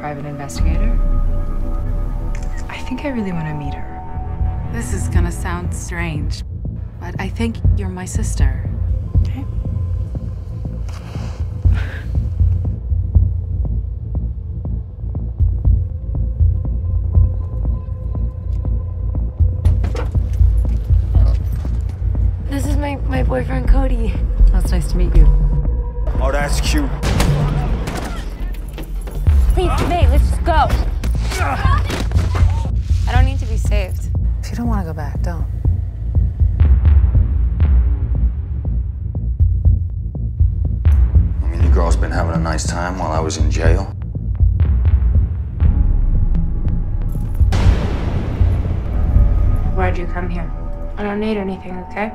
private investigator. I think I really want to meet her. This is gonna sound strange, but I think you're my sister. Okay. This is my boyfriend, Cody. Oh, it's nice to meet you. Oh, that's cute. Please, babe, let's just go. I don't need to be saved. If you don't want to go back, don't. I mean, you girls been having a nice time while I was in jail. Why'd you come here? I don't need anything, okay?